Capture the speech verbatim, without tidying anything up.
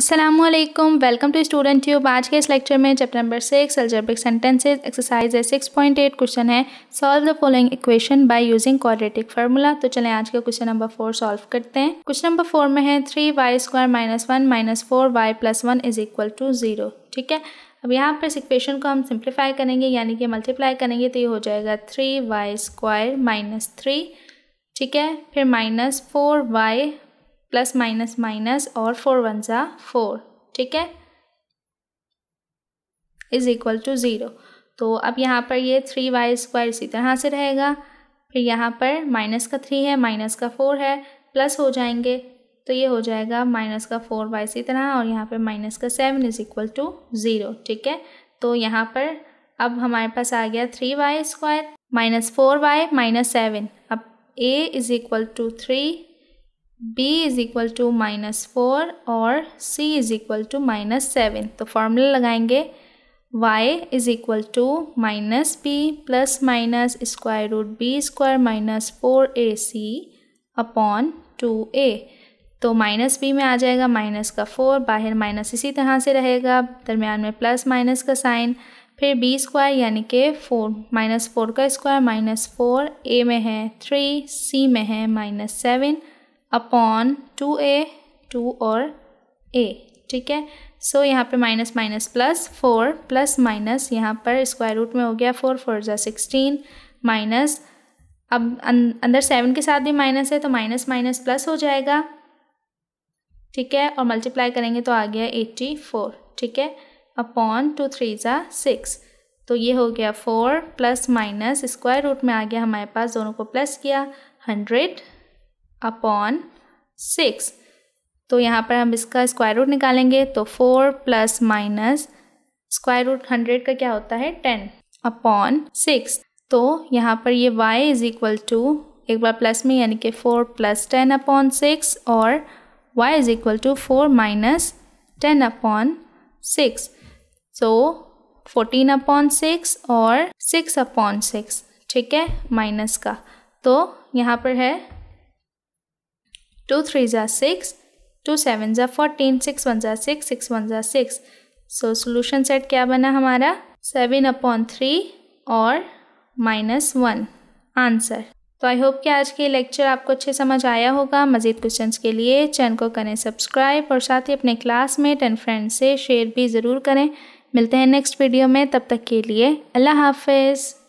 अस्सलामुअलैकुम, welcome to student tube. आज के इस लेक्चर में chapter number six algebraic sentences exercise है सिक्स पॉइंट एट। क्वेश्चन है solve the following equation by using quadratic formula. तो चलें आज का क्वेश्चन नंबर फोर सॉल्व करते हैं। क्वेश्चन नंबर फोर में है three Y square minus one minus four Y plus one is equal to zero. ठीक है, अब यहाँ पर इस इक्वेशन को हम सिंप्लीफाई करेंगे यानी कि मल्टीप्लाई करेंगे तो ये हो जाएगा three Y square minus three, ठीक है, फिर minus four Y plus minus minus और फोर वन सा फोर, ठीक है, इज इक्वल टू ज़ीरो। तो अब यहाँ पर ये थ्री वाई स्क्वायर इसी तरह से रहेगा, फिर यहाँ पर माइनस का थ्री है माइनस का फोर है प्लस हो जाएंगे तो ये हो जाएगा माइनस का फोर वाई इसी तरह, और यहाँ पर माइनस का seven is equal to zero. ठीक है, तो यहाँ पर अब हमारे पास आ गया three Y square minus four y minus seven. अब a is equal to three, b is equal to minus four और c is equal to minus seven. तो फार्मूला लगाएंगे y is equal to minus b plus minus square root b square minus four a c upon two a. तो minus B में आ जाएगा minus का four, बाहर minus इसी तरह से रहेगा, दरमियान में प्लस माइनस का साइन, फिर बी स्क्वायर यानी कि फोर माइनस फोर का स्क्वायर माइनस फोर, ए में है थ्री, सी में है minus seven upon two a, two और ए, ठीक है। सो so, यहाँ पे minus minus plus four plus minus यहाँ पर स्क्वायर रूट में हो गया फोर, फोर ज़ा सिक्सटीन माइनस, अब अंदर सेवन के साथ भी माइनस है तो माइनस माइनस प्लस हो जाएगा, ठीक है, और मल्टीप्लाई करेंगे तो आ गया एट्टी फोर, ठीक है, अपॉन टू थ्री ज़ा सिक्स। तो ये हो गया four plus minus square root में आ गया हमारे पास, दोनों को प्लस किया, हंड्रेड अपॉन सिक्स। तो यहाँ पर हम इसका स्क्वायर रूट निकालेंगे तो four plus minus square root hundred का क्या होता है टेन अपॉन सिक्स। तो यहाँ पर ये y इज इक्वल टू एक बार प्लस में यानी कि four plus ten upon six और y is equal to four minus ten upon six, so fourteen upon six और सिक्स अपॉन सिक्स, ठीक है, माइनस का। तो यहाँ पर है टू थ्री ज़ा सिक्स, टू सेवन ज़ा फोर्टीन, सिक्स वन ज़ा सिक्स, सिक्स वन ज़ा सिक्स। सो सोल्यूशन सेट क्या बना हमारा सेवन अपॉन थ्री और माइनस वन आंसर। तो आई होप कि आज के लेक्चर आपको अच्छे समझ आया होगा। मज़ीद क्वेश्चंस के लिए चैनल को करें सब्सक्राइब और साथ ही अपने क्लासमेट एंड फ्रेंड्स से शेयर भी ज़रूर करें। मिलते हैं नेक्स्ट वीडियो में, तब तक के लिए अल्लाह हाफिज़।